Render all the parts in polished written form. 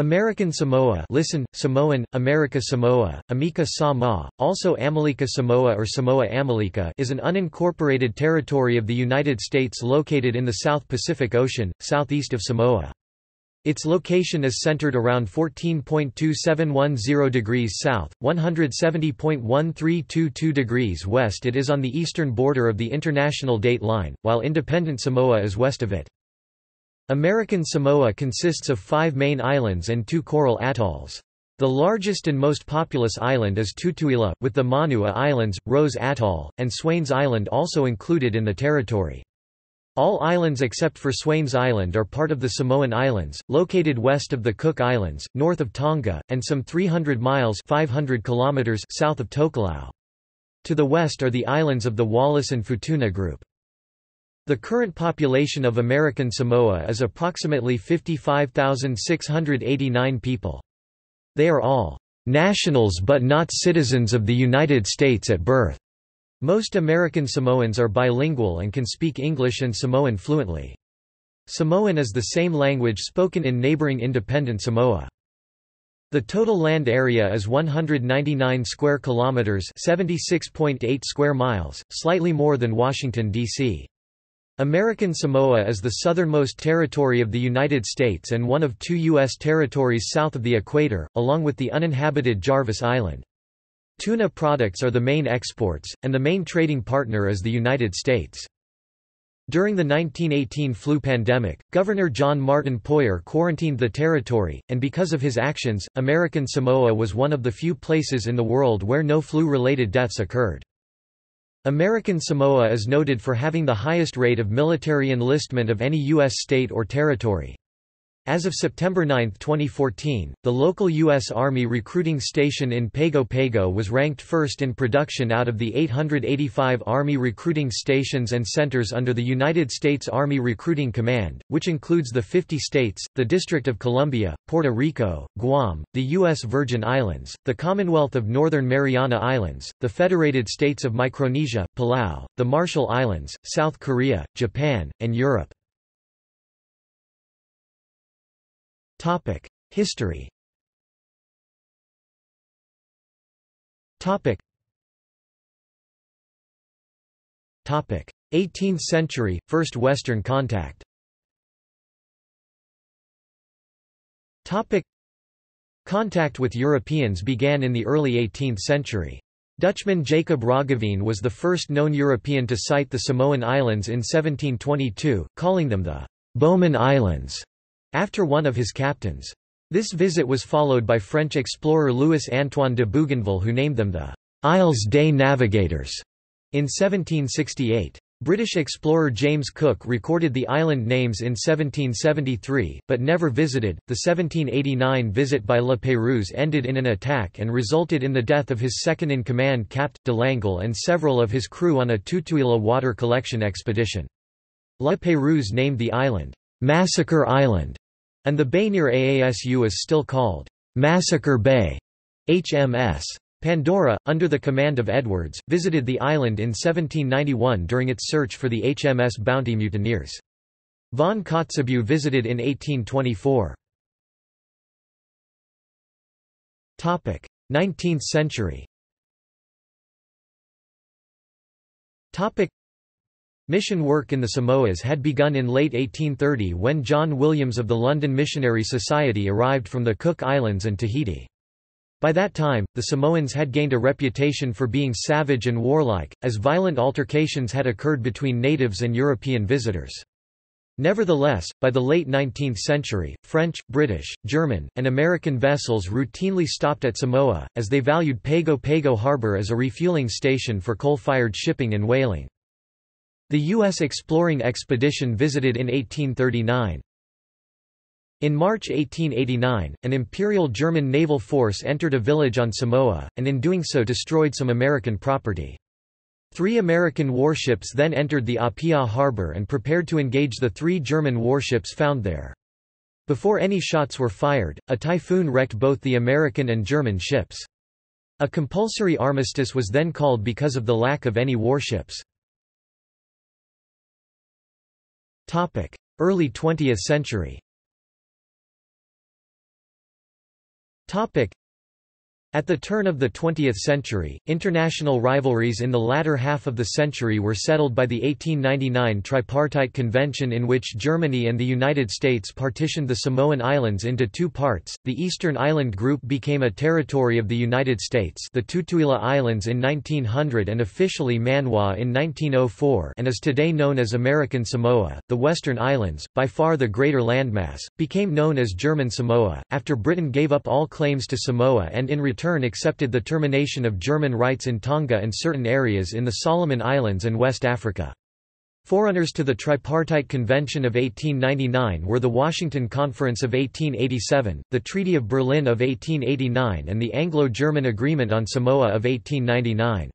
American Samoa, listen, Samoan, Amerika Sāmoa, Amika Sama, also Amalika Samoa or Samoa Amalika, is an unincorporated territory of the United States located in the South Pacific Ocean, southeast of Samoa. Its location is centered around 14.2710 degrees south, 170.1322 degrees west. It is on the eastern border of the International Date Line, while independent Samoa is west of it. American Samoa consists of 5 main islands and 2 coral atolls. The largest and most populous island is Tutuila, with the Manuʻa Islands, Rose Atoll, and Swains Island also included in the territory. All islands except for Swains Island are part of the Samoan Islands, located west of the Cook Islands, north of Tonga, and some 300 miles (500 kilometers) south of Tokelau. To the west are the islands of the Wallis and Futuna group. The current population of American Samoa is approximately 55,689 people. They are all nationals but not citizens of the United States at birth. Most American Samoans are bilingual and can speak English and Samoan fluently. Samoan is the same language spoken in neighboring independent Samoa. The total land area is 199 square kilometers, 76.8 square miles, slightly more than Washington D.C. American Samoa is the southernmost territory of the United States and one of 2 U.S. territories south of the equator, along with the uninhabited Jarvis Island. Tuna products are the main exports, and the main trading partner is the United States. During the 1918 flu pandemic, Governor John Martin Poyer quarantined the territory, and because of his actions, American Samoa was one of the few places in the world where no flu-related deaths occurred. American Samoa is noted for having the highest rate of military enlistment of any U.S. state or territory. As of September 9, 2014, the local U.S. Army recruiting station in Pago Pago was ranked first in production out of the 885 Army recruiting stations and centers under the United States Army Recruiting Command, which includes the 50 states, the District of Columbia, Puerto Rico, Guam, the U.S. Virgin Islands, the Commonwealth of Northern Mariana Islands, the Federated States of Micronesia, Palau, the Marshall Islands, South Korea, Japan, and Europe. History. Topic 18th century first Western contact. Topic Contact with Europeans began in the early 18th century. Dutchman Jacob Roggeveen was the first known European to sight the Samoan Islands in 1722, calling them the Bowman Islands, after one of his captains. This visit was followed by French explorer Louis-Antoine de Bougainville, who named them the Isles des Navigators in 1768. British explorer James Cook recorded the island names in 1773, but never visited. The 1789 visit by La Pérouse ended in an attack and resulted in the death of his second-in-command Capte de Langle and several of his crew on a Tutuila water collection expedition. La Pérouse named the island Massacre Island, and the bay near Aasu is still called Massacre Bay. HMS Pandora, under the command of Edwards, visited the island in 1791 during its search for the HMS Bounty mutineers. Von Kotzebue visited in 1824. 19th century. Mission work in the Samoas had begun in late 1830 when John Williams of the London Missionary Society arrived from the Cook Islands and Tahiti. By that time, the Samoans had gained a reputation for being savage and warlike, as violent altercations had occurred between natives and European visitors. Nevertheless, by the late 19th century, French, British, German, and American vessels routinely stopped at Samoa, as they valued Pago Pago harbour as a refuelling station for coal-fired shipping and whaling. The U.S. exploring expedition visited in 1839. In March 1889, an Imperial German naval force entered a village on Samoa, and in doing so destroyed some American property. 3 American warships then entered the Apia harbor and prepared to engage the 3 German warships found there. Before any shots were fired, a typhoon wrecked both the American and German ships. A compulsory armistice was then called because of the lack of any warships. Early 20th century. At the turn of the 20th century, international rivalries in the latter half of the century were settled by the 1899 Tripartite Convention, in which Germany and the United States partitioned the Samoan Islands into two parts. The Eastern Island Group became a territory of the United States, the Tutuila Islands, in 1900 and officially Manuʻa in 1904, and is today known as American Samoa. The Western Islands, by far the greater landmass, became known as German Samoa, after Britain gave up all claims to Samoa and in return accepted the termination of German rights in Tonga and certain areas in the Solomon Islands and West Africa. Forerunners to the Tripartite Convention of 1899 were the Washington Conference of 1887, the Treaty of Berlin of 1889 and the Anglo-German Agreement on Samoa of 1899.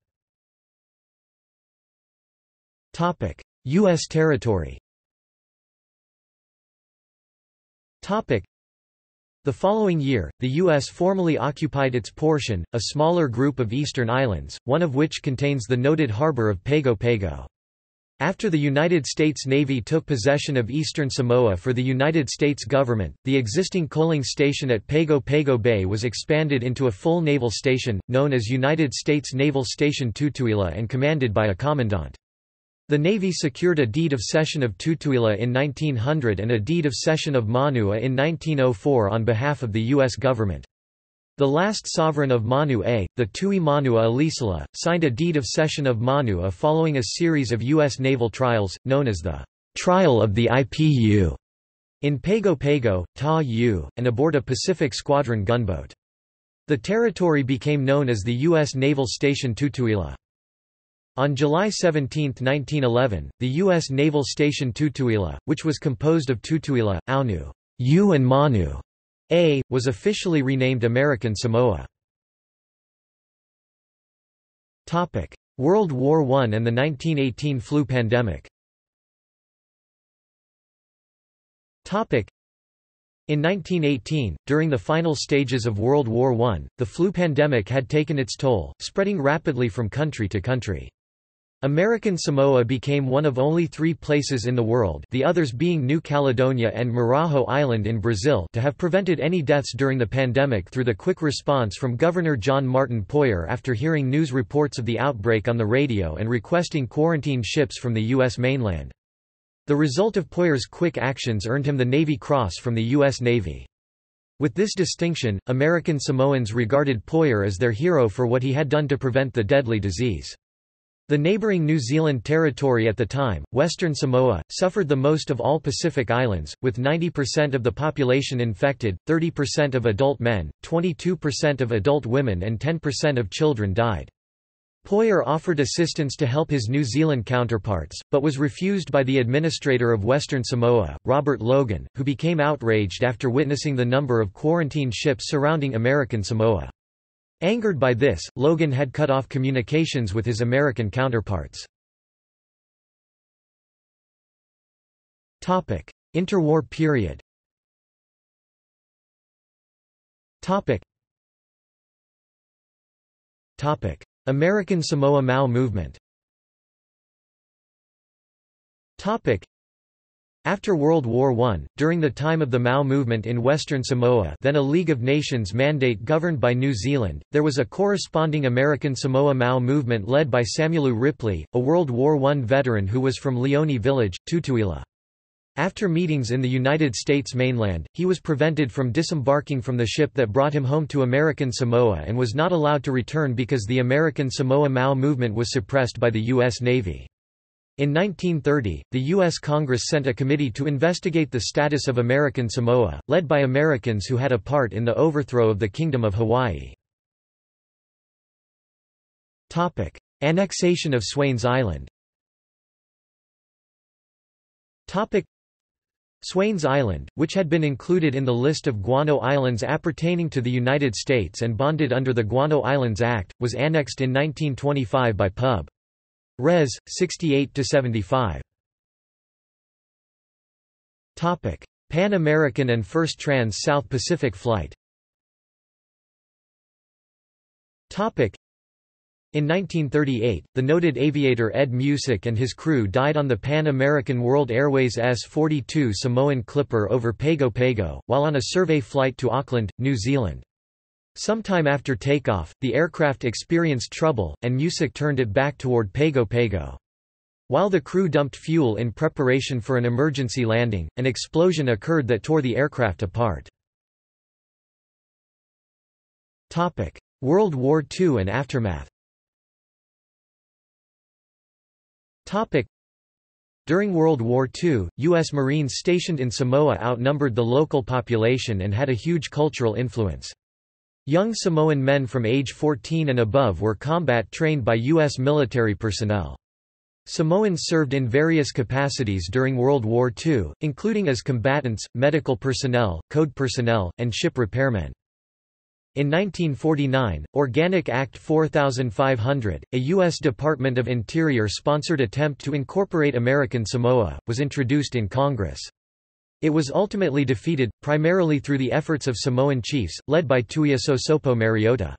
Topic: U.S. territory. Topic: The following year, the U.S. formally occupied its portion, a smaller group of eastern islands, one of which contains the noted harbor of Pago Pago. After the United States Navy took possession of eastern Samoa for the United States government, the existing coaling station at Pago Pago Bay was expanded into a full naval station, known as United States Naval Station Tutuila and commanded by a commandant. The Navy secured a deed of cession of Tutuila in 1900 and a deed of cession of Manuʻa in 1904 on behalf of the U.S. government. The last sovereign of Manuʻa, the Tui Manuʻa Alisala, signed a deed of cession of Manuʻa following a series of U.S. naval trials, known as the Trial of the IPU, in Pago Pago, Ta'u, and aboard a Pacific Squadron gunboat. The territory became known as the U.S. Naval Station Tutuila. On July 17, 1911, the U.S. Naval Station Tutuila, which was composed of Tutuila, Aunu, U and Manuʻa, was officially renamed American Samoa. Topic: World War I and the 1918 flu pandemic. Topic: In 1918, during the final stages of World War I, the flu pandemic had taken its toll, spreading rapidly from country to country. American Samoa became one of only three places in the world, the others being New Caledonia and Marajo Island in Brazil, to have prevented any deaths during the pandemic through the quick response from Governor John Martin Poyer after hearing news reports of the outbreak on the radio and requesting quarantine ships from the U.S. mainland. The result of Poyer's quick actions earned him the Navy Cross from the U.S. Navy. With this distinction, American Samoans regarded Poyer as their hero for what he had done to prevent the deadly disease. The neighbouring New Zealand territory at the time, Western Samoa, suffered the most of all Pacific Islands, with 90% of the population infected, 30% of adult men, 22% of adult women and 10% of children died. Poyer offered assistance to help his New Zealand counterparts, but was refused by the administrator of Western Samoa, Robert Logan, who became outraged after witnessing the number of quarantine ships surrounding American Samoa. Angered by this, Logan had cut off communications with his American counterparts. Topic: Interwar period. Topic: American Samoa Mau movement. Topic: After World War I, during the time of the Mau movement in Western Samoa, then a League of Nations mandate governed by New Zealand, there was a corresponding American Samoa Mau movement led by Samulu Ripley, a World War I veteran who was from Leone Village, Tutuila. After meetings in the United States mainland, he was prevented from disembarking from the ship that brought him home to American Samoa and was not allowed to return because the American Samoa Mau movement was suppressed by the U.S. Navy. In 1930, the U.S. Congress sent a committee to investigate the status of American Samoa, led by Americans who had a part in the overthrow of the Kingdom of Hawaii. Topic: Annexation of Swains Island. Topic: Swains Island, which had been included in the list of guano islands appertaining to the United States and bonded under the Guano Islands Act, was annexed in 1925 by Pub. Res. 68–75. Topic: Pan-American and first Trans-South Pacific flight. Topic: In 1938, the noted aviator Ed Musick and his crew died on the Pan American World Airways S-42 Samoan Clipper over Pago Pago, while on a survey flight to Auckland, New Zealand. Sometime after takeoff, the aircraft experienced trouble, and Music turned it back toward Pago Pago. While the crew dumped fuel in preparation for an emergency landing, an explosion occurred that tore the aircraft apart. World War II and aftermath. During World War II, U.S. Marines stationed in Samoa outnumbered the local population and had a huge cultural influence. Young Samoan men from age 14 and above were combat trained by U.S. military personnel. Samoans served in various capacities during World War II, including as combatants, medical personnel, code personnel, and ship repairmen. In 1949, Organic Act 4500, a U.S. Department of Interior-sponsored attempt to incorporate American Samoa, was introduced in Congress. It was ultimately defeated, primarily through the efforts of Samoan chiefs, led by Tuia Sosopo Mariota.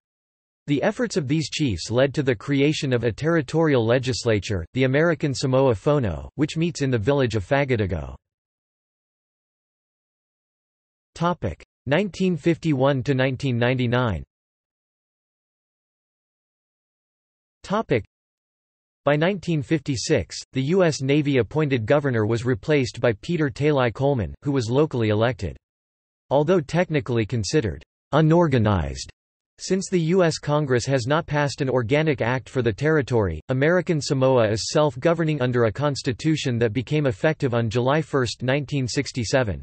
The efforts of these chiefs led to the creation of a territorial legislature, the American Samoa Fono, which meets in the village of Fagadigo. 1951–1999. By 1956, the U.S. Navy-appointed governor was replaced by Peter Talai Coleman, who was locally elected. Although technically considered unorganized, since the U.S. Congress has not passed an organic act for the territory, American Samoa is self-governing under a constitution that became effective on July 1, 1967.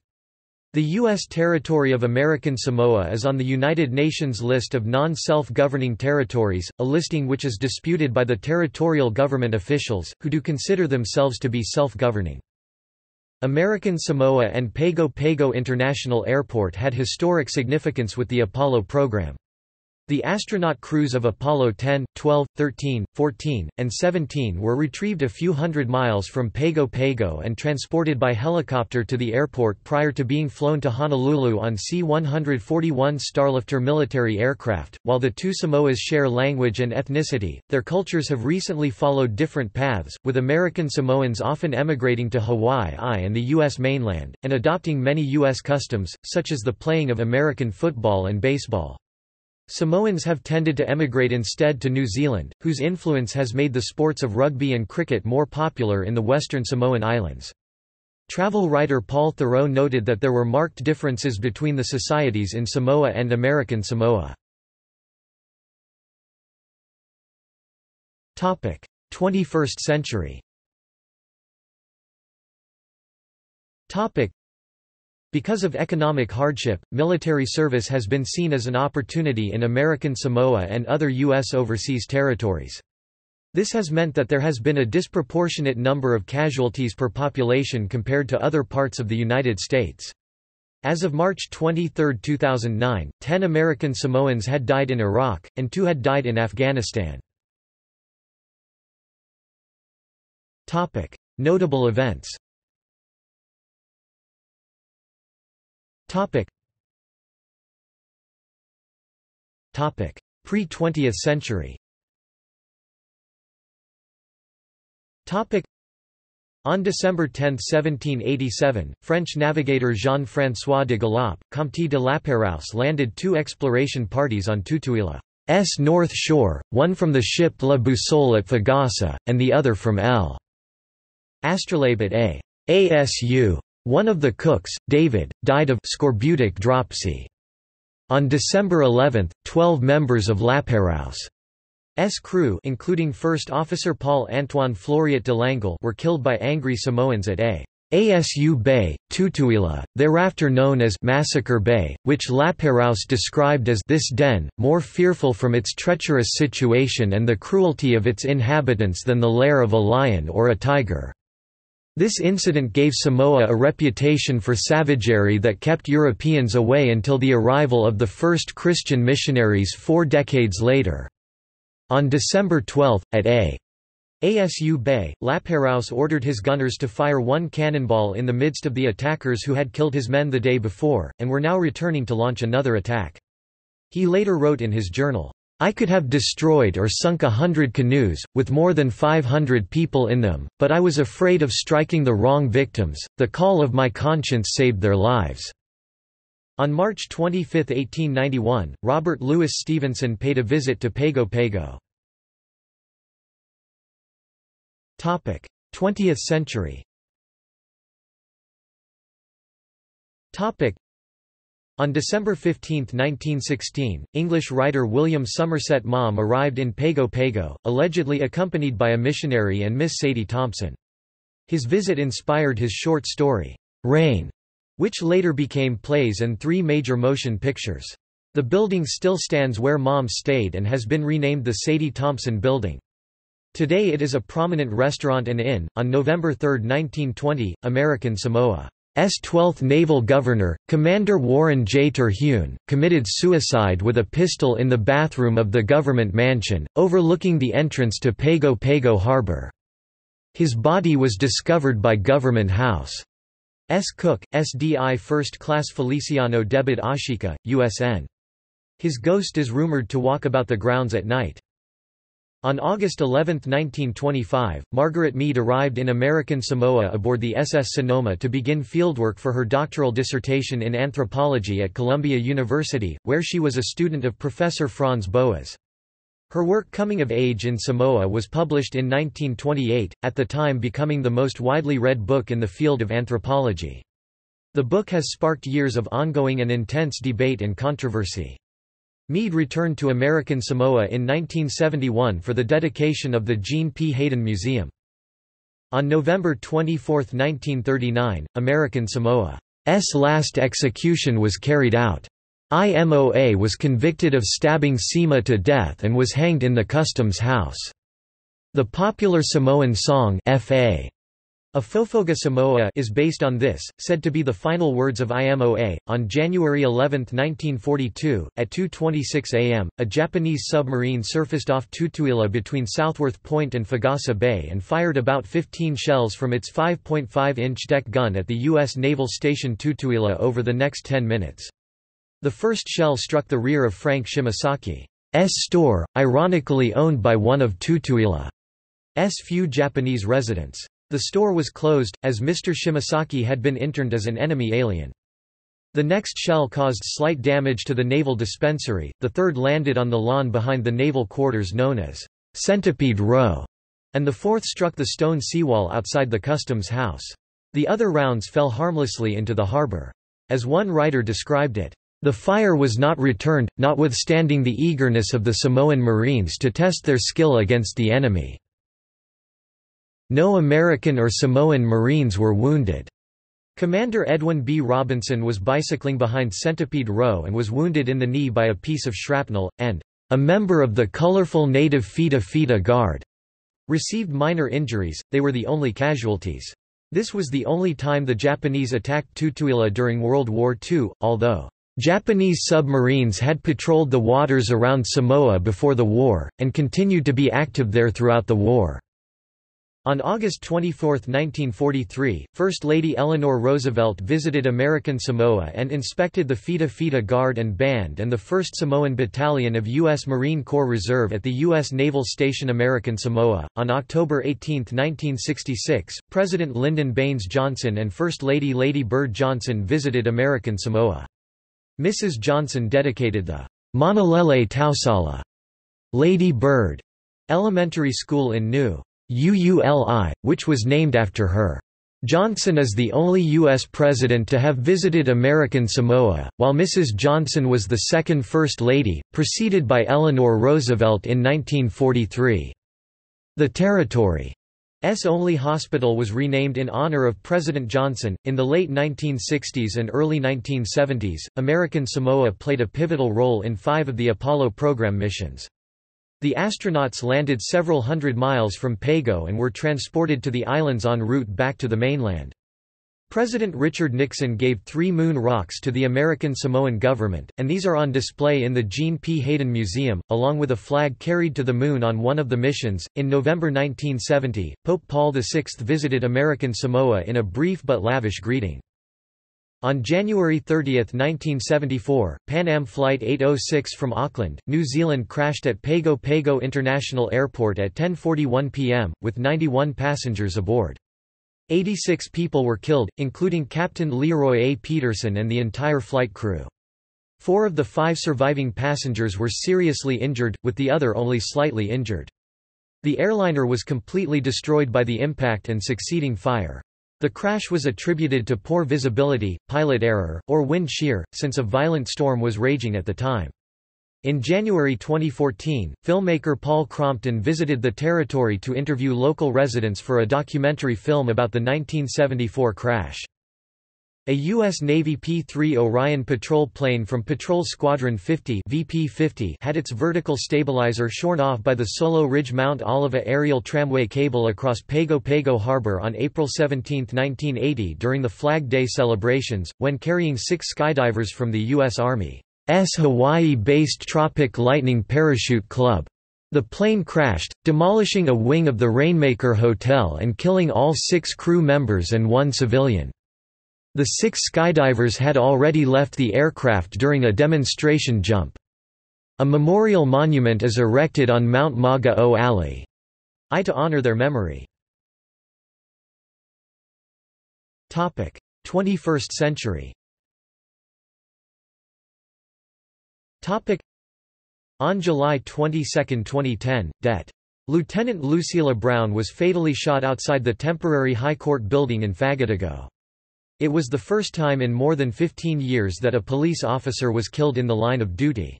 The U.S. territory of American Samoa is on the United Nations list of non-self-governing territories, a listing which is disputed by the territorial government officials, who do consider themselves to be self-governing. American Samoa and Pago Pago International Airport had historic significance with the Apollo program. The astronaut crews of Apollo 10, 12, 13, 14, and 17 were retrieved a few hundred miles from Pago Pago and transported by helicopter to the airport prior to being flown to Honolulu on C-141 Starlifter military aircraft. While the two Samoas share language and ethnicity, their cultures have recently followed different paths, with American Samoans often emigrating to Hawaii and the U.S. mainland, and adopting many U.S. customs, such as the playing of American football and baseball. Samoans have tended to emigrate instead to New Zealand, whose influence has made the sports of rugby and cricket more popular in the Western Samoan Islands. Travel writer Paul Thoreau noted that there were marked differences between the societies in Samoa and American Samoa. 21st century. Because of economic hardship, military service has been seen as an opportunity in American Samoa and other U.S. overseas territories. This has meant that there has been a disproportionate number of casualties per population compared to other parts of the United States. As of March 23, 2009, 10 American Samoans had died in Iraq, and 2 had died in Afghanistan. Notable events. Pre-20th century. On December 10, 1787, French navigator Jean-François de Gallop, Comte de La Pérouse, landed 2 exploration parties on Tutuila's north shore, one from the ship La Boussole at Fagassa, and the other from l'Astrolabe at ASU. One of the cooks, David, died of scorbutic dropsy. On December 11, 12 members of La Pérouse's crew, including First Officer Paul Antoine Floriot de Langle, were killed by angry Samoans at ASU Bay, Tutuila, thereafter known as Massacre Bay, which La Pérouse described as this den, more fearful from its treacherous situation and the cruelty of its inhabitants than the lair of a lion or a tiger. This incident gave Samoa a reputation for savagery that kept Europeans away until the arrival of the first Christian missionaries 4 decades later. On December 12, at ASU Bay, La Pérouse ordered his gunners to fire 1 cannonball in the midst of the attackers who had killed his men the day before, and were now returning to launch another attack. He later wrote in his journal, "I could have destroyed or sunk 100 canoes, with more than 500 people in them, but I was afraid of striking the wrong victims, the call of my conscience saved their lives." On March 25, 1891, Robert Louis Stevenson paid a visit to Pago Pago. 20th century. On December 15, 1916, English writer William Somerset Maugham arrived in Pago Pago, allegedly accompanied by a missionary and Miss Sadie Thompson. His visit inspired his short story, Rain, which later became plays and three major motion pictures. The building still stands where Maugham stayed and has been renamed the Sadie Thompson Building. Today it is a prominent restaurant and inn. On November 3, 1920, American Samoa. S. 12th Naval Governor, Commander Warren J. Terhune, committed suicide with a pistol in the bathroom of the government mansion, overlooking the entrance to Pago Pago Harbor. His body was discovered by Government House. S. Cook, SDI First Class Feliciano Debed Ashika, USN. His ghost is rumored to walk about the grounds at night. On August 11, 1925, Margaret Mead arrived in American Samoa aboard the SS Sonoma to begin fieldwork for her doctoral dissertation in anthropology at Columbia University, where she was a student of Professor Franz Boas. Her work Coming of Age in Samoa was published in 1928, at the time becoming the most widely read book in the field of anthropology. The book has sparked years of ongoing and intense debate and controversy. Mead returned to American Samoa in 1971 for the dedication of the Jean P. Hayden Museum. On November 24, 1939, American Samoa's last execution was carried out. IMOA was convicted of stabbing Sima to death and was hanged in the customs house. The popular Samoan song F.A. Afofoga Samoa is based on this, said to be the final words of IMOA. On January 11, 1942, at 2:26 a.m., a Japanese submarine surfaced off Tutuila between Southworth Point and Fugasa Bay and fired about 15 shells from its 5.5-inch deck gun at the U.S. Naval Station Tutuila over the next 10 minutes. The first shell struck the rear of Frank Shimasaki's store, ironically owned by one of Tutuila's few Japanese residents. The store was closed, as Mr. Shimasaki had been interned as an enemy alien. The next shell caused slight damage to the naval dispensary, the third landed on the lawn behind the naval quarters known as Centipede Row, and the fourth struck the stone seawall outside the customs house. The other rounds fell harmlessly into the harbor. As one writer described it, the fire was not returned, notwithstanding the eagerness of the Samoan Marines to test their skill against the enemy. No American or Samoan Marines were wounded. Commander Edwin B. Robinson was bicycling behind Centipede Row and was wounded in the knee by a piece of shrapnel, and a member of the colorful native Fita Fita Guard received minor injuries. They were the only casualties. This was the only time the Japanese attacked Tutuila during World War II, although Japanese submarines had patrolled the waters around Samoa before the war, and continued to be active there throughout the war. On August 24, 1943, First Lady Eleanor Roosevelt visited American Samoa and inspected the Fita Fita Guard and Band and the 1st Samoan Battalion of U.S. Marine Corps Reserve at the U.S. Naval Station American Samoa. On October 18, 1966, President Lyndon Baines Johnson and First Lady Lady Bird Johnson visited American Samoa. Mrs. Johnson dedicated the Monalele Tausala Lady Bird Elementary School in New Uuli, which was named after her. Johnson is the only U.S. president to have visited American Samoa, while Mrs. Johnson was the second First Lady, preceded by Eleanor Roosevelt in 1943. The territory's only hospital was renamed in honor of President Johnson. In the late 1960s and early 1970s, American Samoa played a pivotal role in 5 of the Apollo program missions. The astronauts landed several hundred miles from Pago and were transported to the islands en route back to the mainland. President Richard Nixon gave 3 moon rocks to the American Samoan government, and these are on display in the Jean P. Hayden Museum, along with a flag carried to the moon on one of the missions. In November 1970, Pope Paul VI visited American Samoa in a brief but lavish greeting. On January 30, 1974, Pan Am Flight 806 from Auckland, New Zealand crashed at Pago Pago International Airport at 10:41 p.m., with 91 passengers aboard. 86 people were killed, including Captain Leroy A. Peterson and the entire flight crew. 4 of the 5 surviving passengers were seriously injured, with the other only slightly injured. The airliner was completely destroyed by the impact and succeeding fire. The crash was attributed to poor visibility, pilot error, or wind shear, since a violent storm was raging at the time. In January 2014, filmmaker Paul Crompton visited the territory to interview local residents for a documentary film about the 1974 crash. A U.S. Navy P-3 Orion patrol plane from Patrol Squadron 50 (VP-50) had its vertical stabilizer shorn off by the Solo Ridge Mount Oliva aerial tramway cable across Pago Pago Harbor on April 17, 1980 during the Flag Day celebrations, when carrying 6 skydivers from the U.S. Army's Hawaii-based Tropic Lightning Parachute Club. The plane crashed, demolishing a wing of the Rainmaker Hotel and killing all 6 crew members and 1 civilian. The 6 skydivers had already left the aircraft during a demonstration jump. A memorial monument is erected on Mount Maga'o'ali'i to honor their memory. 21st century. On July 22, 2010, Lieutenant Lucila Brown was fatally shot outside the temporary High Court building in Fagatogo. It was the first time in more than 15 years that a police officer was killed in the line of duty.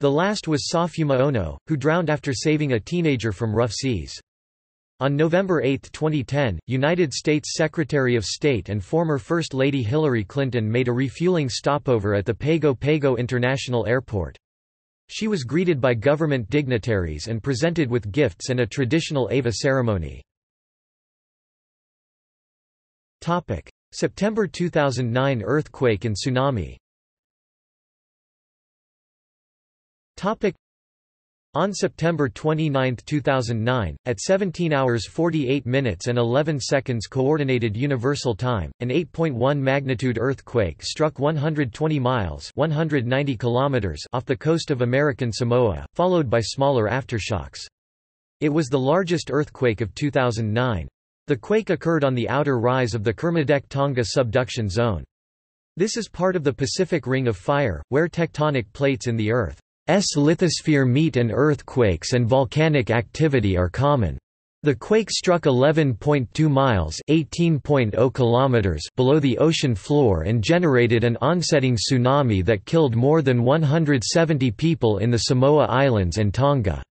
The last was Safuma Ono, who drowned after saving a teenager from rough seas. On November 8, 2010, United States Secretary of State and former First Lady Hillary Clinton made a refueling stopover at the Pago Pago International Airport. She was greeted by government dignitaries and presented with gifts and a traditional Ava ceremony. September 2009 earthquake and tsunami. On September 29, 2009, at 17 hours 48 minutes and 11 seconds Coordinated Universal Time, an 8.1 magnitude earthquake struck 120 miles (190 kilometers) off the coast of American Samoa, followed by smaller aftershocks. It was the largest earthquake of 2009. The quake occurred on the outer rise of the Kermadec-Tonga subduction zone. This is part of the Pacific Ring of Fire, where tectonic plates in the Earth's lithosphere meet and earthquakes and volcanic activity are common. The quake struck 11.2 miles (18.0 kilometers) below the ocean floor and generated an onsetting tsunami that killed more than 170 people in the Samoa Islands and Tonga.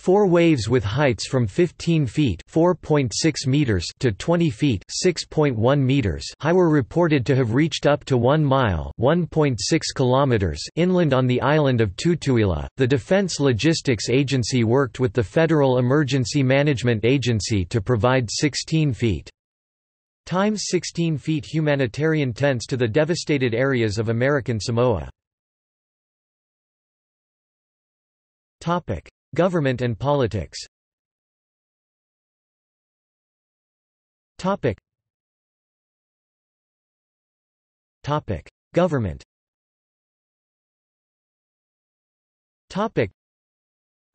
4 waves with heights from 15 feet (4.6 meters) to 20 feet (6.1 meters) high were reported to have reached up to 1 mile (1.6 kilometers) inland on the island of Tutuila. The Defense Logistics Agency worked with the Federal Emergency Management Agency to provide 16 feet humanitarian tents to the devastated areas of American Samoa. Topic: Government and politics. Government. The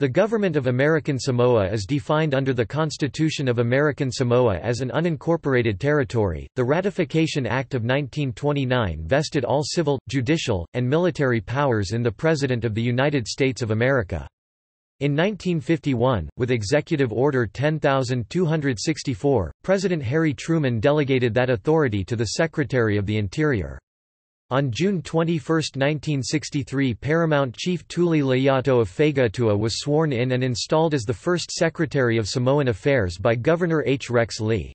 government of American Samoa is defined under the Constitution of American Samoa as an unincorporated territory. The Ratification Act of 1929 vested all civil, judicial, and military powers in the President of the United States of America. In 1951, with Executive Order 10,264, President Harry Truman delegated that authority to the Secretary of the Interior. On June 21, 1963, Paramount Chief Tuli Laiyato of Faigatua was sworn in and installed as the first Secretary of Samoan Affairs by Governor H. Rex Lee.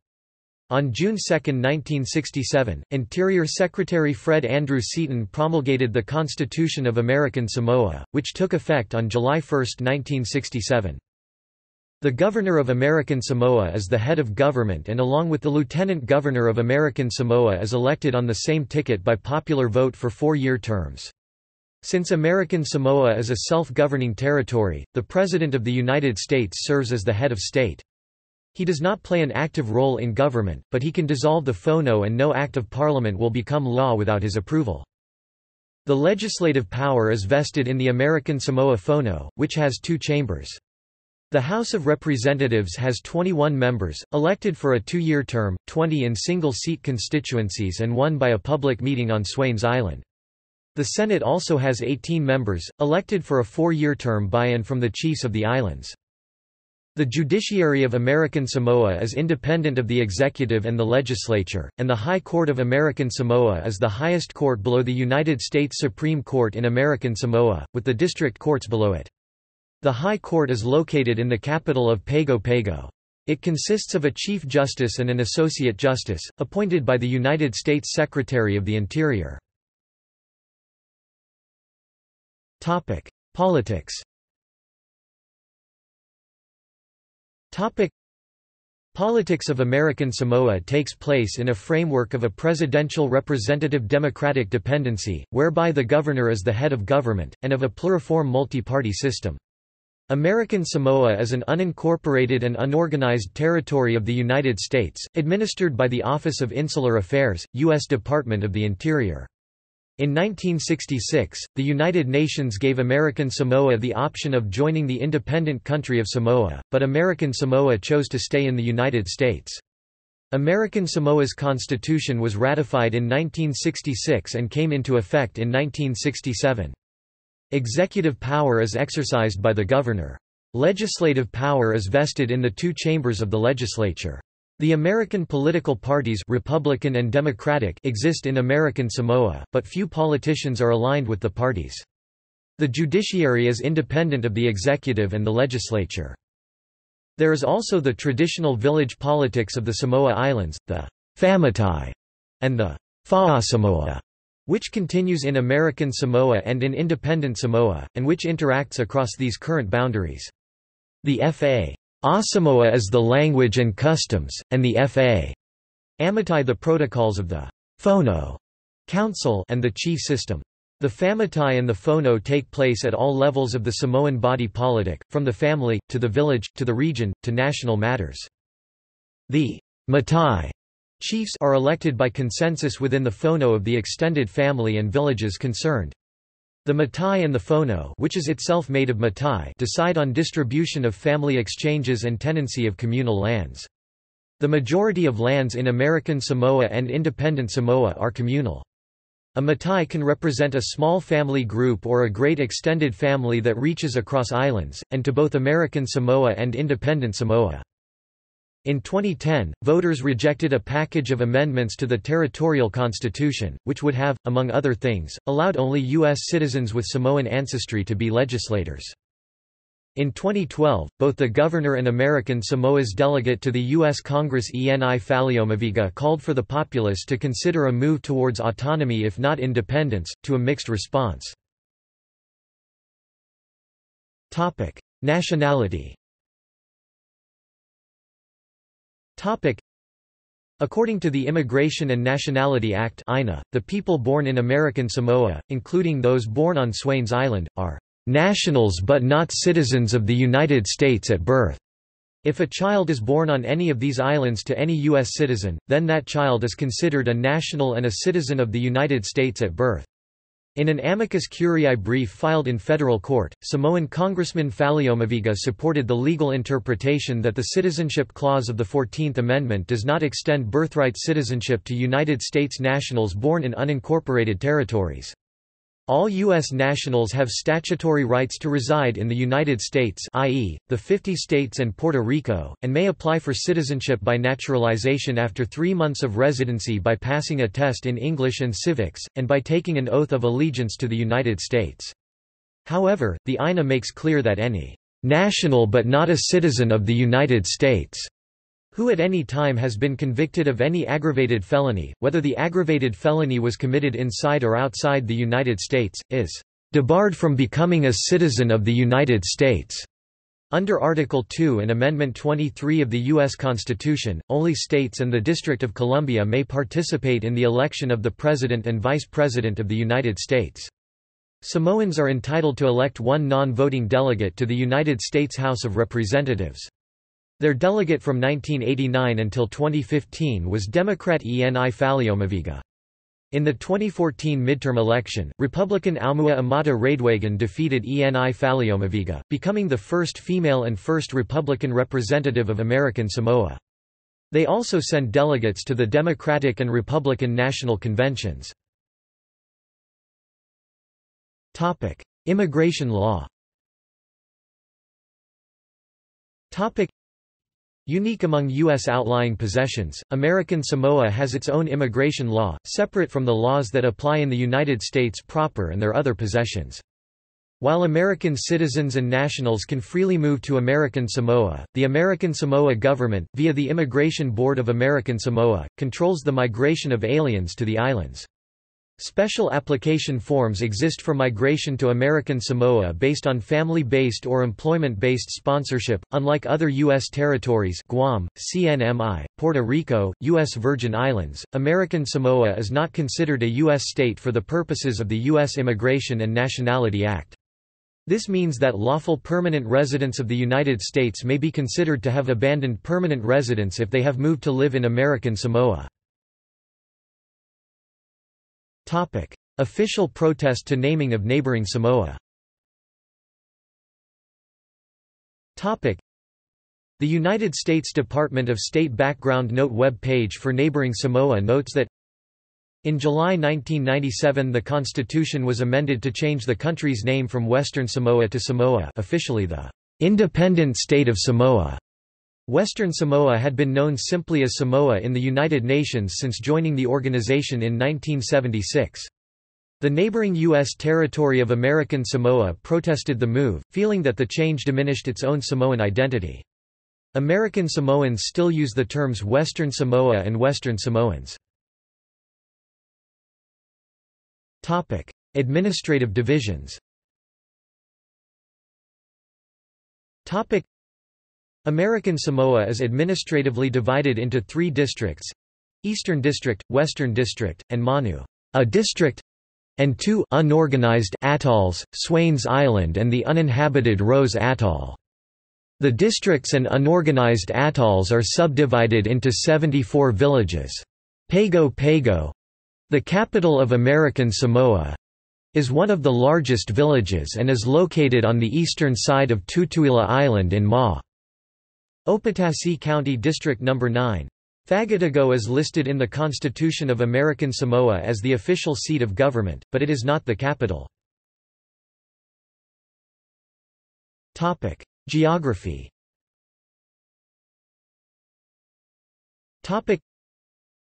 On June 2, 1967, Interior Secretary Fred Andrew Seton promulgated the Constitution of American Samoa, which took effect on July 1, 1967. The Governor of American Samoa is the head of government and along with the Lieutenant Governor of American Samoa is elected on the same ticket by popular vote for 4-year terms. Since American Samoa is a self-governing territory, the President of the United States serves as the head of state. He does not play an active role in government, but he can dissolve the Fono and no act of parliament will become law without his approval. The legislative power is vested in the American Samoa Fono, which has 2 chambers. The House of Representatives has 21 members, elected for a two-year term, 20 in single-seat constituencies and one by a public meeting on Swains Island. The Senate also has 18 members, elected for a four-year term by and from the chiefs of the islands. The judiciary of American Samoa is independent of the executive and the legislature, and the High Court of American Samoa is the highest court below the United States Supreme Court in American Samoa, with the district courts below it. The High Court is located in the capital of Pago Pago. It consists of a Chief Justice and an Associate Justice, appointed by the United States Secretary of the Interior. Topic: Politics. Topic: Politics of American Samoa takes place in a framework of a presidential representative democratic dependency, whereby the governor is the head of government, and of a pluriform multi-party system. American Samoa is an unincorporated and unorganized territory of the United States, administered by the Office of Insular Affairs, U.S. Department of the Interior. In 1966, the United Nations gave American Samoa the option of joining the independent country of Samoa, but American Samoa chose to stay in the United States. American Samoa's constitution was ratified in 1966 and came into effect in 1967. Executive power is exercised by the governor. Legislative power is vested in the two chambers of the legislature. The American political parties, Republican and Democratic, exist in American Samoa, but few politicians are aligned with the parties. The judiciary is independent of the executive and the legislature. There is also the traditional village politics of the Samoa Islands, the Fa'amatai and the Fa'asamoa, which continues in American Samoa and in Independent Samoa, and which interacts across these current boundaries. The Fa'asamoa is the language and customs, and the Fa'amatai the protocols of the Fono Council and the chief system. The Fa'amatai and the Fono take place at all levels of the Samoan body politic, from the family, to the village, to the region, to national matters. The Matai chiefs are elected by consensus within the Fono of the extended family and villages concerned. The Matai and the Fono, which is itself made of Matai, decide on distribution of family exchanges and tenancy of communal lands. The majority of lands in American Samoa and Independent Samoa are communal. A Matai can represent a small family group or a great extended family that reaches across islands, and to both American Samoa and Independent Samoa. In 2010, voters rejected a package of amendments to the territorial constitution, which would have, among other things, allowed only U.S. citizens with Samoan ancestry to be legislators. In 2012, both the governor and American Samoa's delegate to the U.S. Congress Eni Faleomavaega called for the populace to consider a move towards autonomy if not independence, to a mixed response. Nationality. According to the Immigration and Nationality Act (INA), the people born in American Samoa, including those born on Swains Island, are nationals but not citizens of the United States at birth. If a child is born on any of these islands to any U.S. citizen, then that child is considered a national and a citizen of the United States at birth. In an amicus curiae brief filed in federal court, Samoan Congressman Faleomavaega supported the legal interpretation that the citizenship clause of the 14th Amendment does not extend birthright citizenship to United States nationals born in unincorporated territories. All U.S. nationals have statutory rights to reside in the United States, i.e., the 50 states and Puerto Rico, and may apply for citizenship by naturalization after 3 months of residency by passing a test in English and civics, and by taking an oath of allegiance to the United States. However, the INA makes clear that any national but not a citizen of the United States who at any time has been convicted of any aggravated felony, whether the aggravated felony was committed inside or outside the United States, is debarred from becoming a citizen of the United States. Under Article 2 and Amendment 23 of the U.S. Constitution, only states and the District of Columbia may participate in the election of the President and Vice President of the United States. Samoans are entitled to elect one non-voting delegate to the United States House of Representatives. Their delegate from 1989 until 2015 was Democrat Eni Faleomavaega. In the 2014 midterm election, Republican Aumua Amata Raidwagan defeated Eni Faleomavaega, becoming the first female and first Republican representative of American Samoa. They also send delegates to the Democratic and Republican National Conventions. Immigration law. Unique among U.S. outlying possessions, American Samoa has its own immigration law, separate from the laws that apply in the United States proper and their other possessions. While American citizens and nationals can freely move to American Samoa, the American Samoa government, via the Immigration Board of American Samoa, controls the migration of aliens to the islands. Special application forms exist for migration to American Samoa based on family-based or employment-based sponsorship, unlike other U.S. territories Guam, CNMI, Puerto Rico, U.S. Virgin Islands. American Samoa is not considered a U.S. state for the purposes of the U.S. Immigration and Nationality Act. This means that lawful permanent residents of the United States may be considered to have abandoned permanent residence if they have moved to live in American Samoa. Topic: Official protest to naming of neighboring Samoa. Topic: The United States Department of State Background Note web page for neighboring Samoa notes that in July 1997 the Constitution was amended to change the country's name from Western Samoa to Samoa, officially the Independent State of Samoa. Western Samoa had been known simply as Samoa in the United Nations since joining the organization in 1976. The neighboring U.S. territory of American Samoa protested the move, feeling that the change diminished its own Samoan identity. American Samoans still use the terms Western Samoa and Western Samoans. Topic: Administrative divisions. Topic: American Samoa is administratively divided into three districts: Eastern District, Western District, and Manuʻa District, and two unorganized atolls, Swains Island and the uninhabited Rose Atoll. The districts and unorganized atolls are subdivided into 74 villages. Pago Pago, the capital of American Samoa, is one of the largest villages and is located on the eastern side of Tutuila Island in Manuʻa. Opatasi County District No. 9. Fagatago is listed in the Constitution of American Samoa as the official seat of government, but it is not the capital. Geography.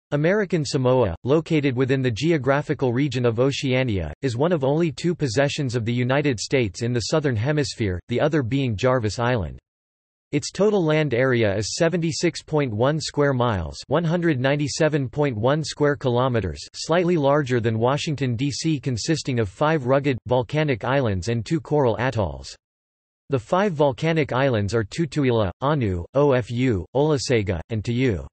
American Samoa, located within the geographical region of Oceania, is one of only two possessions of the United States in the Southern Hemisphere, the other being Jarvis Island. Its total land area is 76.1 square miles, 197.1 square kilometers, slightly larger than Washington D.C., consisting of 5 rugged volcanic islands and 2 coral atolls. The 5 volcanic islands are Tutuila, Anu, Ofu, Olasega, and Tu'u.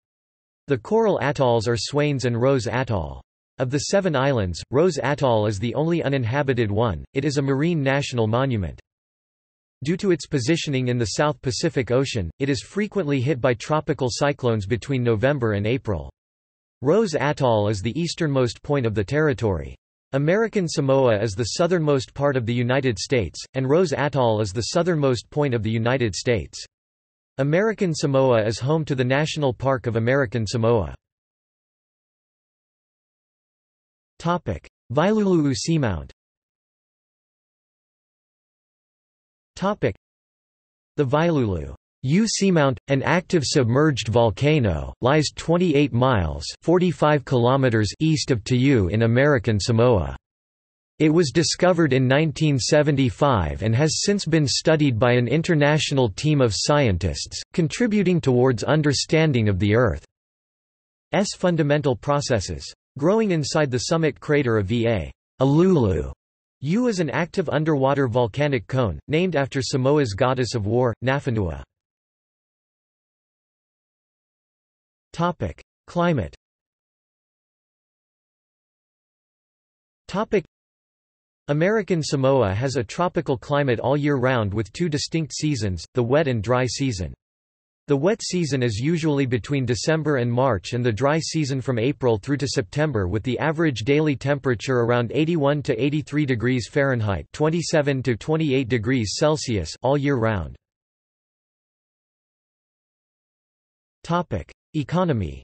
The coral atolls are Swains and Rose Atoll. Of the 7 islands, Rose Atoll is the only uninhabited one. It is a marine national monument. Due to its positioning in the South Pacific Ocean, it is frequently hit by tropical cyclones between November and April. Rose Atoll is the easternmost point of the territory. American Samoa is the southernmost part of the United States, and Rose Atoll is the southernmost point of the United States. American Samoa is home to the National Park of American Samoa. Vailulu'u Seamount. The Vailulu'u Seamount, an active submerged volcano, lies 28 miles (45 km) east of Tu'u in American Samoa. It was discovered in 1975 and has since been studied by an international team of scientists, contributing towards understanding of the Earth's fundamental processes. Growing inside the summit crater of V.A. Alulu, U is an active underwater volcanic cone, named after Samoa's goddess of war, Nafanua. Climate. American Samoa has a tropical climate all year round with 2 distinct seasons, the wet and dry season. The wet season is usually between December and March and the dry season from April through to September, with the average daily temperature around 81 to 83 degrees Fahrenheit (27 to 28 degrees Celsius) all year round. Economy.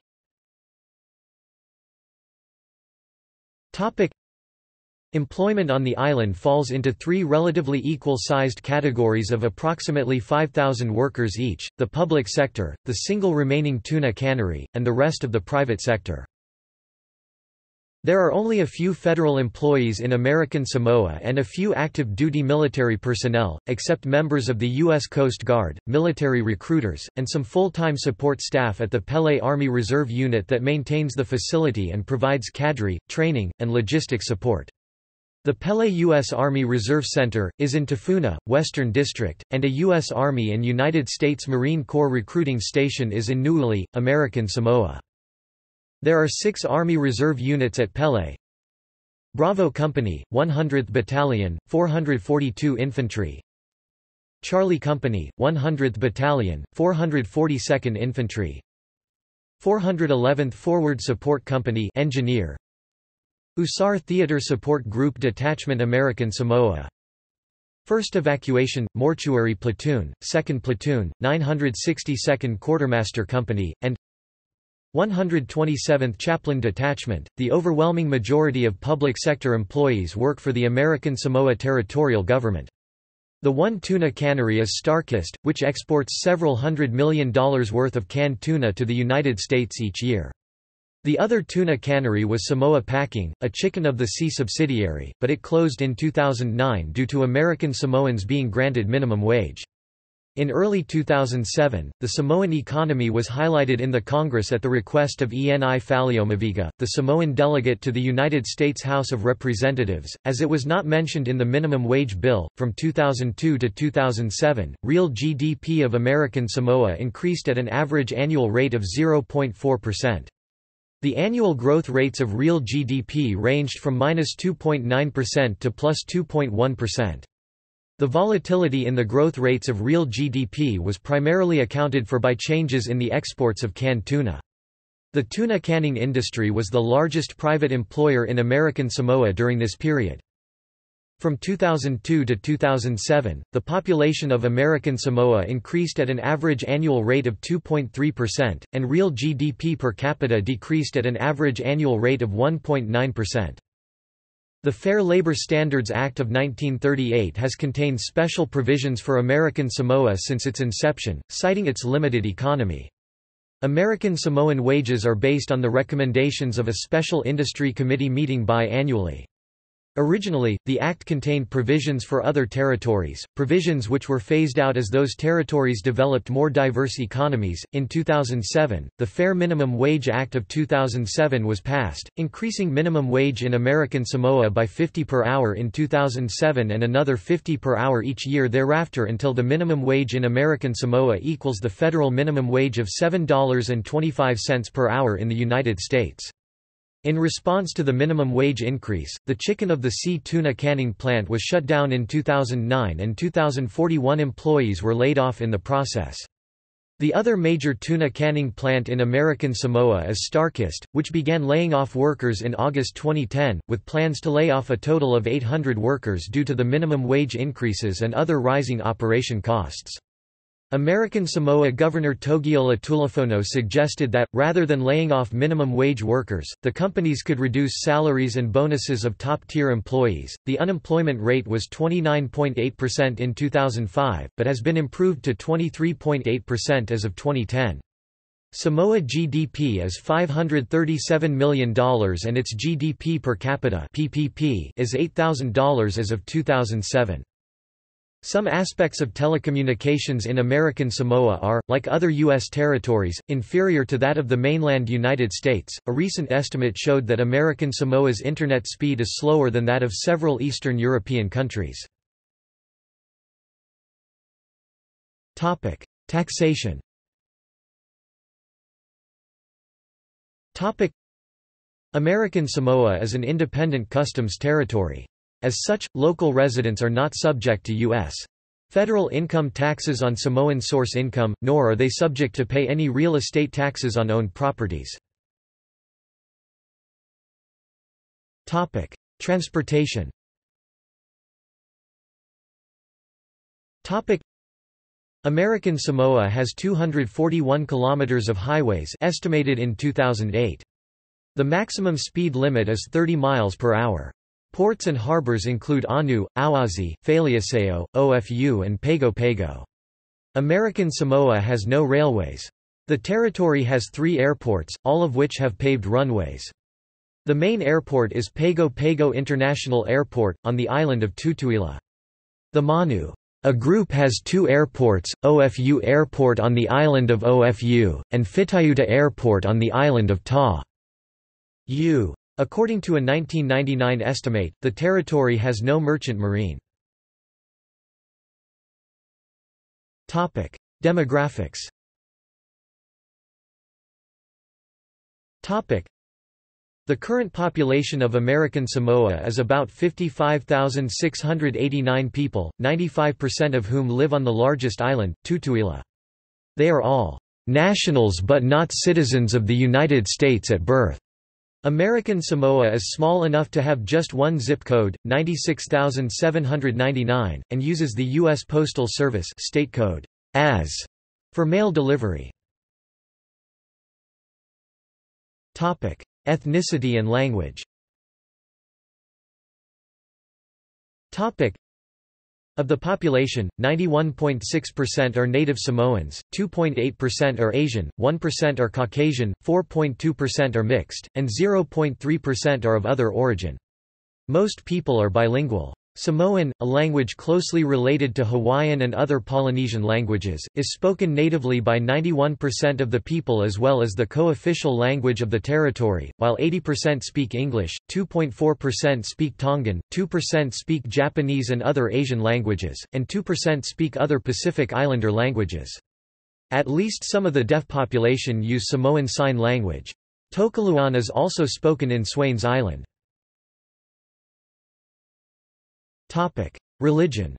Employment on the island falls into three relatively equal-sized categories of approximately 5,000 workers each, the public sector, the single remaining tuna cannery, and the rest of the private sector. There are only a few federal employees in American Samoa and a few active duty military personnel, except members of the U.S. Coast Guard, military recruiters, and some full-time support staff at the Pele Army Reserve Unit that maintains the facility and provides cadre, training, and logistics support. The Pele U.S. Army Reserve Center is in Tafuna, Western District, and a U.S. Army and United States Marine Corps recruiting station is in Nu'uli, American Samoa. There are 6 Army Reserve units at Pele: Bravo Company, 100th Battalion, 442 Infantry; Charlie Company, 100th Battalion, 442nd Infantry; 411th Forward Support Company, Engineer; USAR Theatre Support Group Detachment American Samoa, 1st Evacuation, Mortuary Platoon, 2nd Platoon, 962nd Quartermaster Company, and 127th Chaplain Detachment. The overwhelming majority of public sector employees work for the American Samoa territorial government. The one tuna cannery is Starkist, which exports several $100 million worth of canned tuna to the United States each year. The other tuna cannery was Samoa Packing, a Chicken of the Sea subsidiary, but it closed in 2009 due to American Samoans being granted minimum wage. In early 2007, the Samoan economy was highlighted in the Congress at the request of Eni Faleomavaega, the Samoan delegate to the United States House of Representatives, as it was not mentioned in the minimum wage bill. From 2002 to 2007, real GDP of American Samoa increased at an average annual rate of 0.4%. The annual growth rates of real GDP ranged from -2.9% to +2.1%. The volatility in the growth rates of real GDP was primarily accounted for by changes in the exports of canned tuna. The tuna canning industry was the largest private employer in American Samoa during this period. From 2002 to 2007, the population of American Samoa increased at an average annual rate of 2.3%, and real GDP per capita decreased at an average annual rate of 1.9%. The Fair Labor Standards Act of 1938 has contained special provisions for American Samoa since its inception, citing its limited economy. American Samoan wages are based on the recommendations of a special industry committee meeting biannually. Originally, the Act contained provisions for other territories, provisions which were phased out as those territories developed more diverse economies. In 2007, the Fair Minimum Wage Act of 2007 was passed, increasing minimum wage in American Samoa by 50 per hour in 2007 and another 50 per hour each year thereafter until the minimum wage in American Samoa equals the federal minimum wage of $7.25 per hour in the United States. In response to the minimum wage increase, the Chicken of the Sea tuna canning plant was shut down in 2009 and 2,041 employees were laid off in the process. The other major tuna canning plant in American Samoa is Starkist, which began laying off workers in August 2010, with plans to lay off a total of 800 workers due to the minimum wage increases and other rising operation costs. American Samoa Governor Tokelau Tulafono suggested that, rather than laying off minimum wage workers, the companies could reduce salaries and bonuses of top-tier employees. The unemployment rate was 29.8% in 2005, but has been improved to 23.8% as of 2010. Samoa GDP is $537 million and its GDP per capita (PPP) is $8,000 as of 2007. Some aspects of telecommunications in American Samoa are, like other U.S. territories, inferior to that of the mainland United States. A recent estimate showed that American Samoa's internet speed is slower than that of several Eastern European countries. Topic: Taxation. Topic: American Samoa is an independent customs territory. As such, local residents are not subject to U.S. Federal income taxes on Samoan source income, nor are they subject to pay any real estate taxes on owned properties. Transportation. American Samoa has 241 kilometers of highways estimated in 2008. The maximum speed limit is 30 miles per hour. Ports and harbors include Anu, Awazi, Faleaseo, OFU and Pago Pago. American Samoa has no railways. The territory has 3 airports, all of which have paved runways. The main airport is Pago Pago International Airport, on the island of Tutuila. The Manuʻa group has 2 airports, OFU Airport on the island of OFU, and Fitayuta Airport on the island of Ta'u. According to a 1999 estimate, the territory has no merchant marine. Demographics. The current population of American Samoa is about 55,689 people, 95% of whom live on the largest island, Tutuila. They are all nationals but not citizens of the United States at birth. American Samoa is small enough to have just one zip code, 96,799, and uses the U.S. Postal Service state code AS for mail delivery. Ethnicity and language. Of the population, 91.6% are native Samoans, 2.8% are Asian, 1% are Caucasian, 4.2% are mixed, and 0.3% are of other origin. Most people are bilingual. Samoan, a language closely related to Hawaiian and other Polynesian languages, is spoken natively by 91% of the people as well as the co-official language of the territory, while 80% speak English, 2.4% speak Tongan, 2% speak Japanese and other Asian languages, and 2% speak other Pacific Islander languages. At least some of the deaf population use Samoan Sign Language. Tokeluan is also spoken in Swains Island. Religion.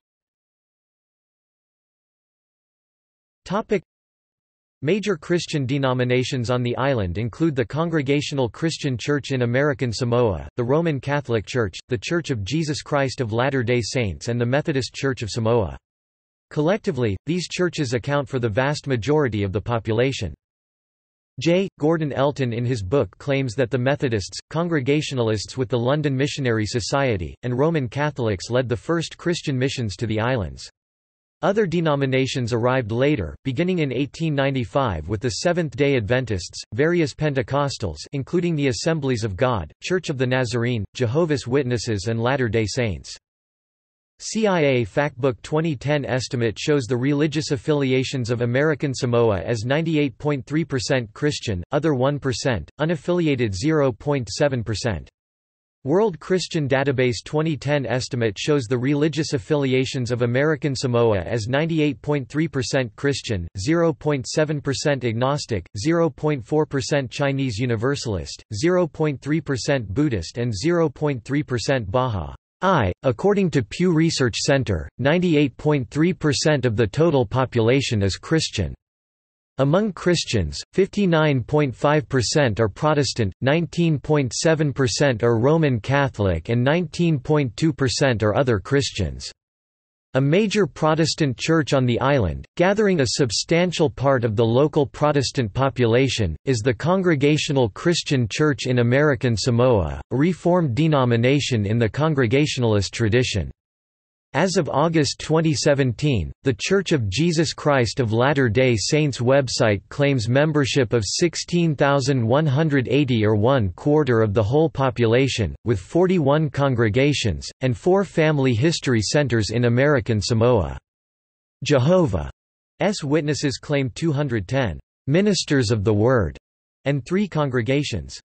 Major Christian denominations on the island include the Congregational Christian Church in American Samoa, the Roman Catholic Church, the Church of Jesus Christ of Latter-day Saints and the Methodist Church of Samoa. Collectively, these churches account for the vast majority of the population. J. Gordon Elton in his book claims that the Methodists, Congregationalists with the London Missionary Society, and Roman Catholics led the first Christian missions to the islands. Other denominations arrived later, beginning in 1895 with the Seventh-day Adventists, various Pentecostals including the Assemblies of God, Church of the Nazarene, Jehovah's Witnesses and Latter-day Saints. CIA Factbook 2010 estimate shows the religious affiliations of American Samoa as 98.3% Christian, other 1%, unaffiliated 0.7%. World Christian Database 2010 estimate shows the religious affiliations of American Samoa as 98.3% Christian, 0.7% agnostic, 0.4% Chinese Universalist, 0.3% Buddhist and 0.3% Baha'i. According to Pew Research Center, 98.3% of the total population is Christian. Among Christians, 59.5% are Protestant, 19.7% are Roman Catholic and 19.2% are other Christians. A major Protestant church on the island, gathering a substantial part of the local Protestant population, is the Congregational Christian Church in American Samoa, a reformed denomination in the Congregationalist tradition. As of August 2017, The Church of Jesus Christ of Latter-day Saints website claims membership of 16,180 or 1/4 of the whole population, with 41 congregations, and 4 family history centers in American Samoa. Jehovah's Witnesses claim 210 ministers of the Word, and 3 congregations.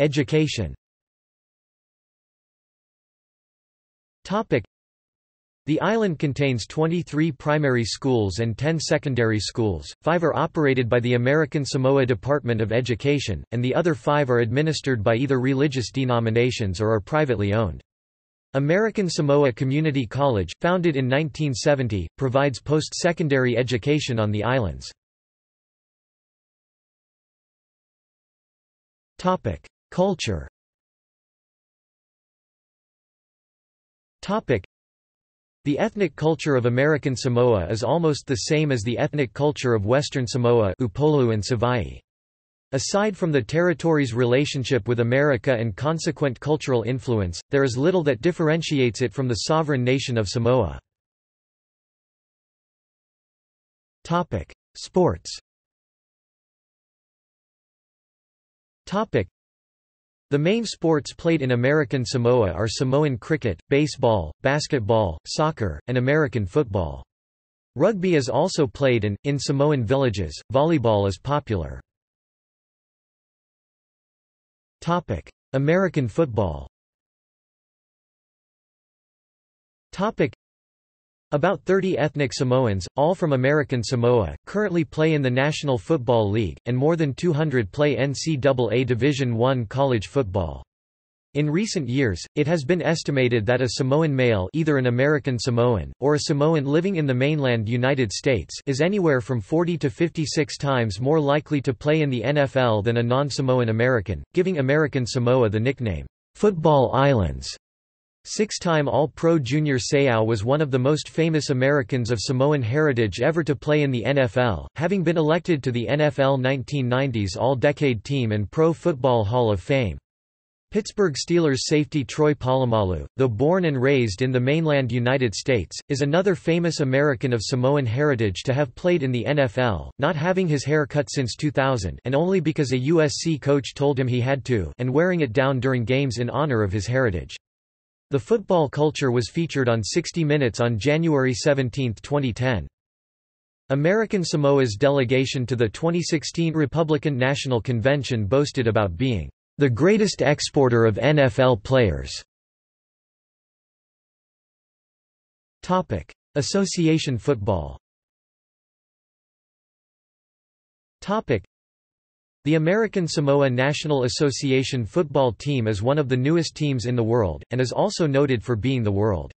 Education. The island contains 23 primary schools and 10 secondary schools, 5 are operated by the American Samoa Department of Education, and the other 5 are administered by either religious denominations or are privately owned. American Samoa Community College, founded in 1970, provides post-secondary education on the islands. Culture. The ethnic culture of American Samoa is almost the same as the ethnic culture of Western Samoa, Upolu and Savaii. Aside from the territory's relationship with America and consequent cultural influence, there is little that differentiates it from the sovereign nation of Samoa. Topic: Sports. Topic: The main sports played in American Samoa are Samoan cricket, baseball, basketball, soccer, and American football. Rugby is also played and, in Samoan villages, volleyball is popular. Topic: American football. Topic: About 30 ethnic Samoans, all from American Samoa, currently play in the National Football League, and more than 200 play NCAA Division I college football. In recent years, it has been estimated that a Samoan male, either an American Samoan, or a Samoan living in the mainland United States, is anywhere from 40 to 56 times more likely to play in the NFL than a non-Samoan American, giving American Samoa the nickname, "Football Islands." Six-time All-Pro Junior Seau was one of the most famous Americans of Samoan heritage ever to play in the NFL, having been elected to the NFL 1990s All-Decade Team and Pro Football Hall of Fame. Pittsburgh Steelers safety Troy Polamalu, though born and raised in the mainland United States, is another famous American of Samoan heritage to have played in the NFL, not having his hair cut since 2000 and only because a USC coach told him he had to, and wearing it down during games in honor of his heritage. The football culture was featured on 60 Minutes on January 17, 2010. American Samoa's delegation to the 2016 Republican National Convention boasted about being the greatest exporter of NFL players. Topic: Association football. Topic: The American Samoa National Association football team is one of the newest teams in the world, and is also noted for being the world's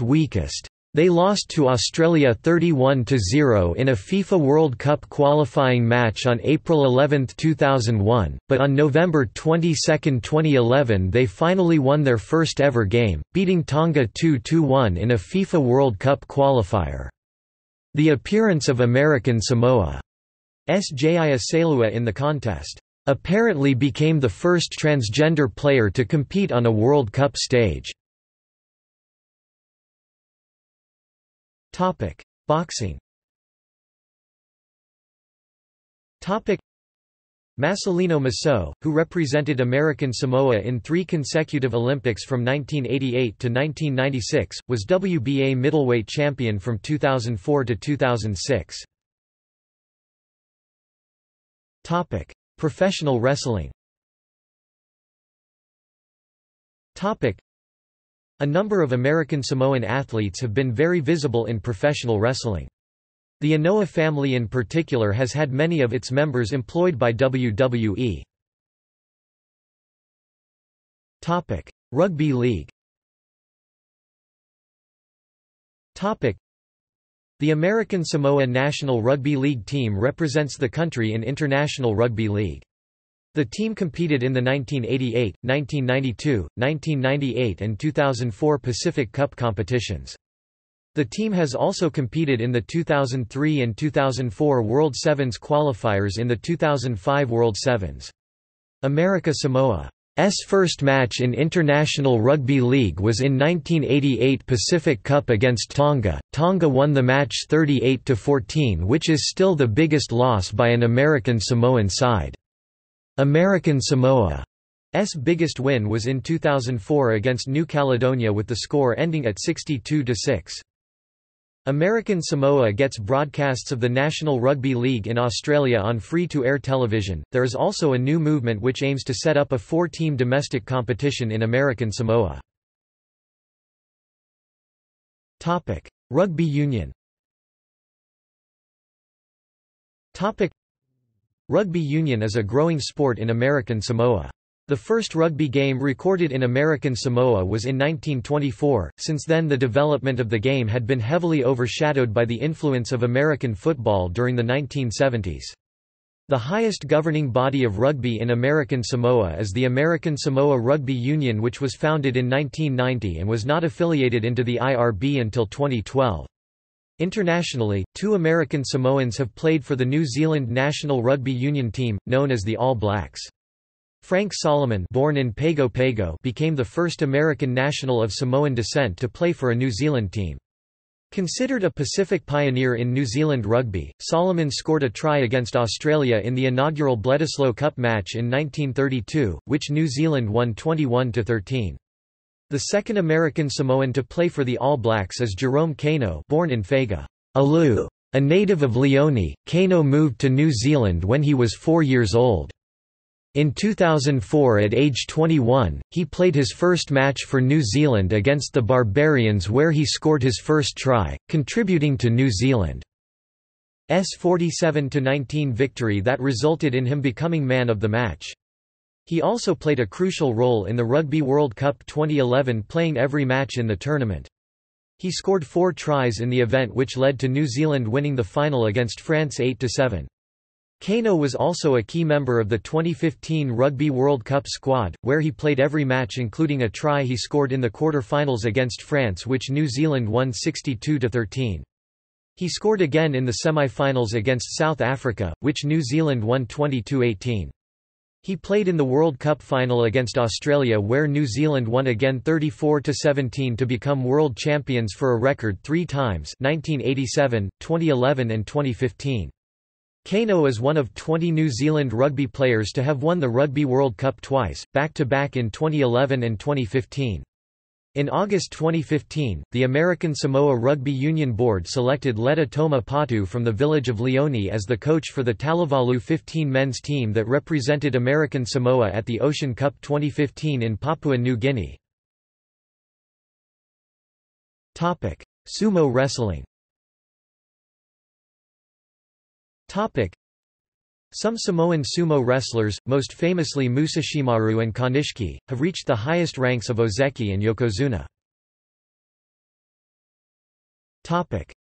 weakest. They lost to Australia 31-0 in a FIFA World Cup qualifying match on April 11, 2001, but on November 22, 2011 they finally won their first ever game, beating Tonga 2-1 in a FIFA World Cup qualifier. The appearance of American Samoa's Jaya Sailua in the contest apparently became the first transgender player to compete on a World Cup stage. Topic: Boxing. Topic: Marcelino Massot, who represented American Samoa in 3 consecutive Olympics from 1988 to 1996, was WBA middleweight champion from 2004 to 2006. Topic: Professional wrestling. Topic: A number of American Samoan athletes have been very visible in professional wrestling. The Anoa family in particular has had many of its members employed by WWE. Topic: Rugby league. Topic: The American Samoa National Rugby League team represents the country in International Rugby League. The team competed in the 1988, 1992, 1998 and 2004 Pacific Cup competitions. The team has also competed in the 2003 and 2004 World Sevens qualifiers in the 2005 World Sevens. America Samoa's first match in International Rugby League was in 1988 Pacific Cup against Tonga. Tonga won the match 38-14, which is still the biggest loss by an American Samoan side. American Samoa's biggest win was in 2004 against New Caledonia with the score ending at 62-6. American Samoa gets broadcasts of the National Rugby League in Australia on free-to-air television. There is also a new movement which aims to set up a 4-team domestic competition in American Samoa. Topic: Rugby union. Topic: Rugby union is a growing sport in American Samoa. The first rugby game recorded in American Samoa was in 1924. Since then, the development of the game had been heavily overshadowed by the influence of American football during the 1970s. The highest governing body of rugby in American Samoa is the American Samoa Rugby Union, which was founded in 1990 and was not affiliated into the IRB until 2012. Internationally, two American Samoans have played for the New Zealand national rugby union team, known as the All Blacks. Frank Solomon, born in Pago Pago, became the first American national of Samoan descent to play for a New Zealand team. Considered a Pacific pioneer in New Zealand rugby, Solomon scored a try against Australia in the inaugural Bledisloe Cup match in 1932, which New Zealand won 21–13. The second American Samoan to play for the All Blacks is Jerome Kaino, born in Faiga, Alu. A native of Leone, Kaino moved to New Zealand when he was 4 years old. In 2004, at age 21, he played his first match for New Zealand against the Barbarians, where he scored his first try, contributing to New Zealand's 47–19 victory that resulted in him becoming man of the match. He also played a crucial role in the Rugby World Cup 2011, playing every match in the tournament. He scored 4 tries in the event, which led to New Zealand winning the final against France 8–7. Kaino was also a key member of the 2015 Rugby World Cup squad, where he played every match, including a try he scored in the quarter-finals against France, which New Zealand won 62–13. He scored again in the semi-finals against South Africa, which New Zealand won 22–18. He played in the World Cup final against Australia, where New Zealand won again 34–17 to become world champions for a record 3 times, 1987, 2011 and 2015. Kaino is one of 20 New Zealand rugby players to have won the Rugby World Cup twice, back-to-back in 2011 and 2015. In August 2015, the American Samoa Rugby Union Board selected Leta Toma Patu from the village of Leone as the coach for the Talavalu 15 men's team that represented American Samoa at the Ocean Cup 2015 in Papua New Guinea. Sumo wrestling. Some Samoan sumo wrestlers, most famously Musashimaru and Kanishiki, have reached the highest ranks of ozeki and yokozuna.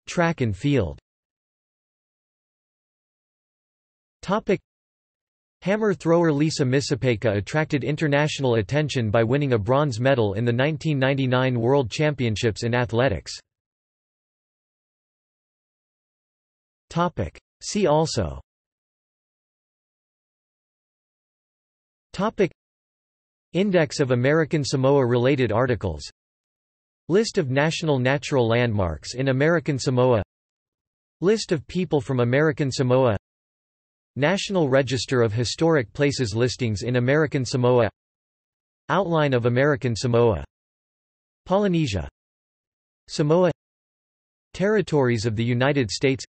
Track and field. Hammer thrower Lisa Misipeka attracted international attention by winning a bronze medal in the 1999 World Championships in Athletics. See also. Index of American Samoa-related articles. List of national natural landmarks in American Samoa. List of people from American Samoa. National Register of Historic Places listings in American Samoa. Outline of American Samoa. Polynesia. Samoa. Territories of the United States.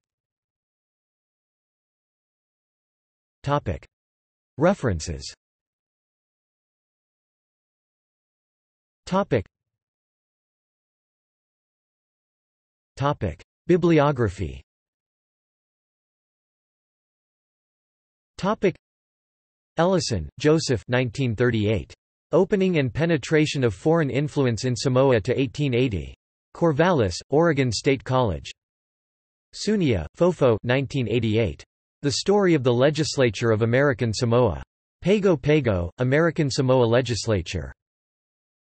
References. Bibliography. Ellison, Joseph. 1938. Opening and Penetration of Foreign Influence in Samoa to 1880. Corvallis, Oregon State College. Sunia, Fofo. 1988. The Story of the Legislature of American Samoa. Pago Pago, American Samoa Legislature.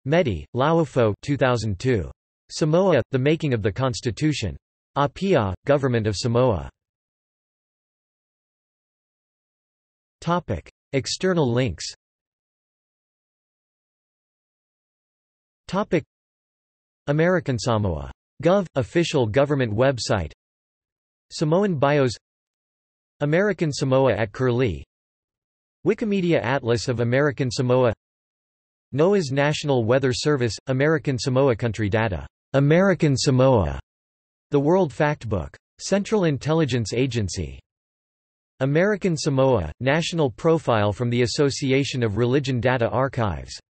Medi, Lauafo. 2002. Samoa, The Making of the Constitution. Apia, Government of Samoa. External links. American Samoa. Gov. Official government website. Samoan bios. American Samoa at Curlie. Wikimedia Atlas of American Samoa. NOAA's National Weather Service, American Samoa Country Data. American Samoa. The World Factbook. Central Intelligence Agency. American Samoa, National Profile from the Association of Religion Data Archives.